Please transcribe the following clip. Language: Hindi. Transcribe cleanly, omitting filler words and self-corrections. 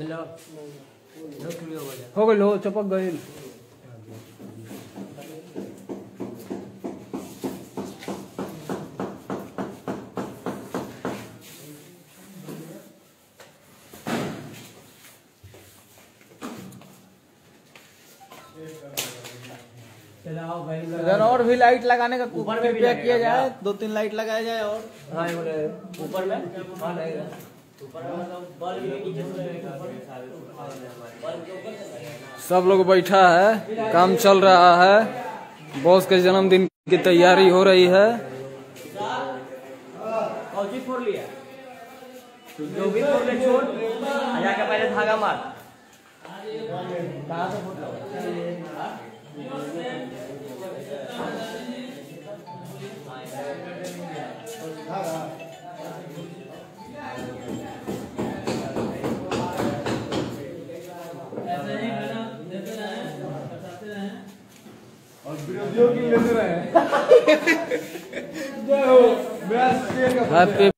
मतलब हो गए लो चपक गए। इधर और भी लाइट लगाने का ऊपर में भी किया जाए, 2-3 लाइट लगाया जाए और ऊपर में सब लोग बैठा है, काम चल रहा है, बॉस के जन्मदिन की तैयारी हो रही है। पहले धागा मार हैप्पी